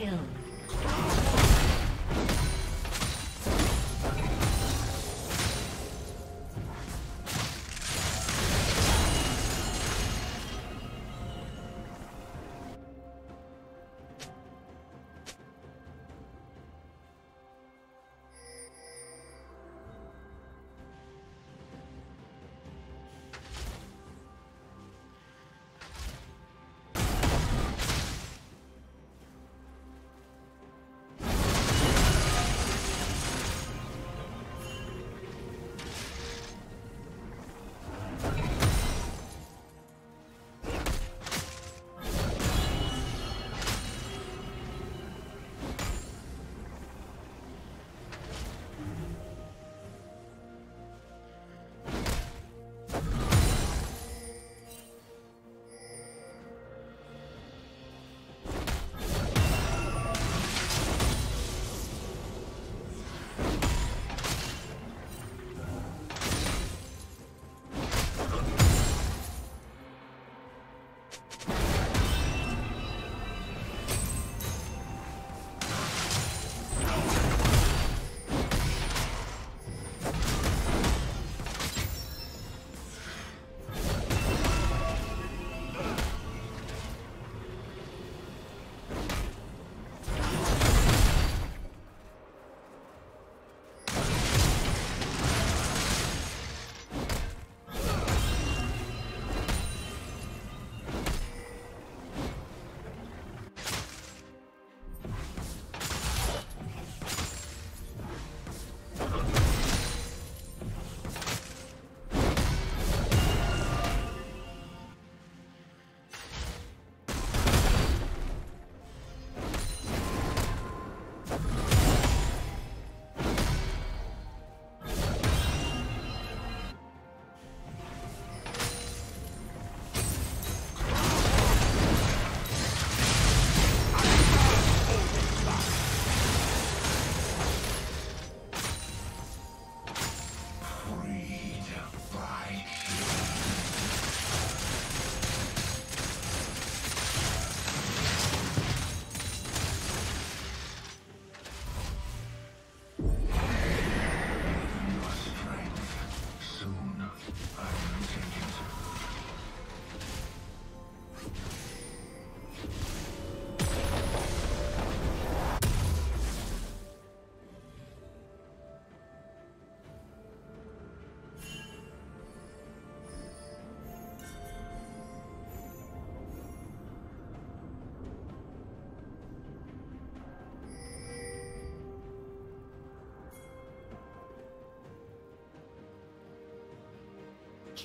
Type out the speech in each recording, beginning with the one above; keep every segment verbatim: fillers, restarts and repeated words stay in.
kill.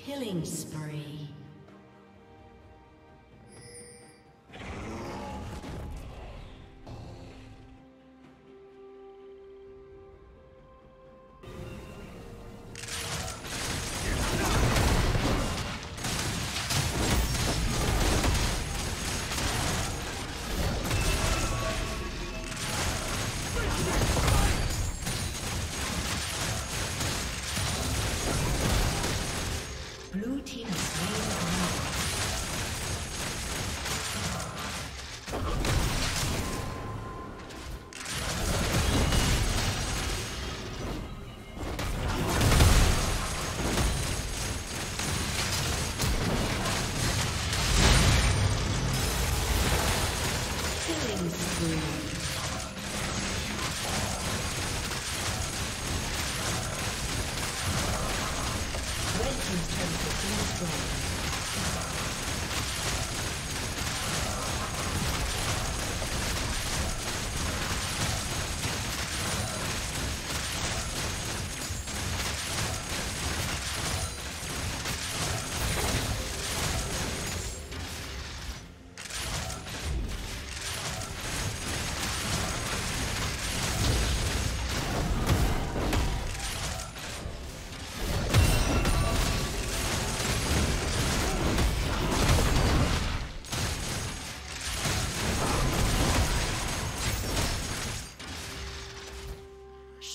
Killing spree.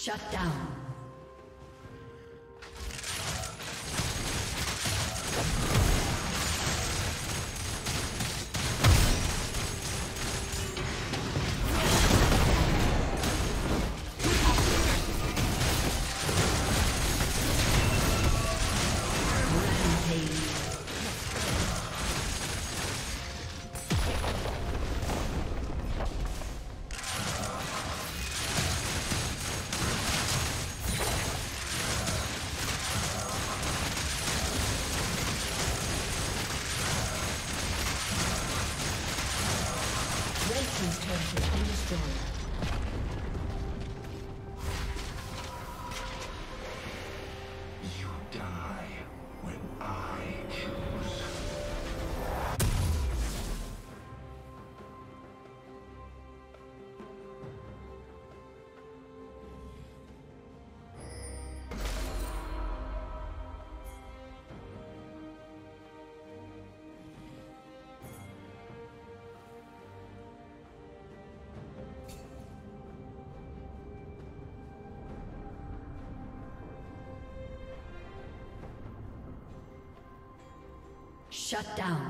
Shut down. team's turret has been destroyed. Shut down.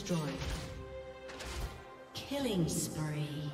destroyed. Killing spree.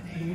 Blue